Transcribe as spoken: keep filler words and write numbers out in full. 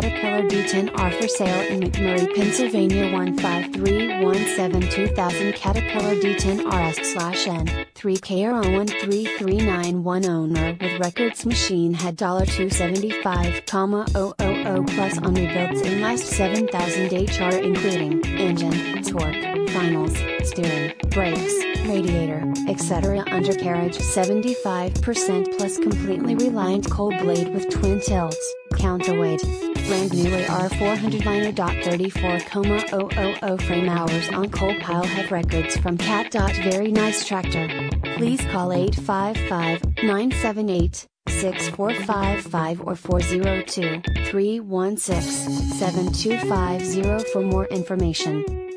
Caterpillar D ten R for sale in McMurray, Pennsylvania one five three one seven two thousand. Caterpillar D ten R S N, three K R zero one three three nine one. Owner with records. Machine had two hundred seventy-five thousand dollars plus on rebuilds in last seven thousand H R including engine, torque, finals, steering, brakes, radiator, et cetera. Undercarriage seventy-five percent plus completely reliant coal blade with twin tilts, counterweight. Brand new A R four hundred liner. thirty-four thousand frame hours on coal pile. Have records from Cat. Very nice tractor. Please call eight five five, nine seven eight, six four five five or four zero two, three one six, seven two five zero for more information.